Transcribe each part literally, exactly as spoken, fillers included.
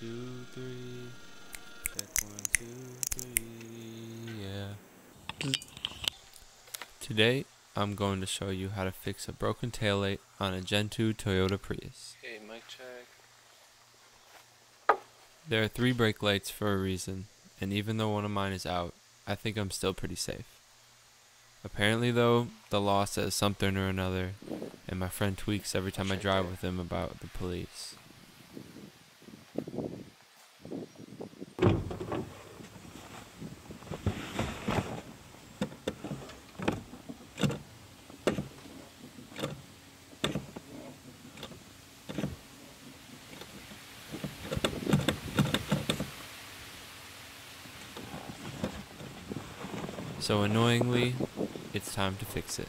two, three. Check one, two, three. Yeah. Today, I'm going to show you how to fix a broken taillight on a Gen two Toyota Prius. Okay, mic check. There are three brake lights for a reason, and even though one of mine is out, I think I'm still pretty safe. Apparently though, the law says something or another, and my friend tweaks every time I drive with him about the police. So annoyingly, it's time to fix it.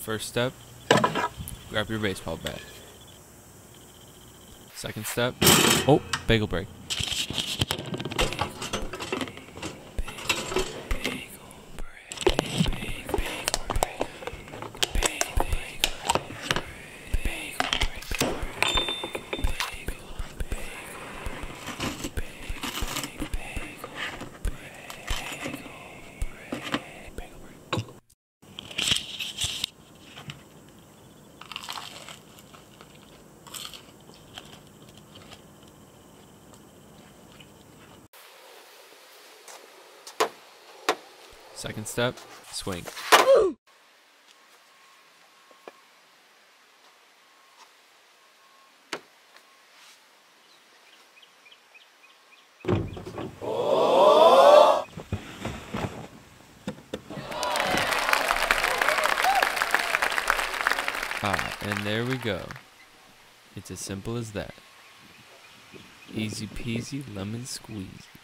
First step, grab your baseball bat. Second step, oh, bagel break. Second step, swing. Woo! Oh! Ah, and there we go. It's as simple as that. Easy peasy lemon squeezy.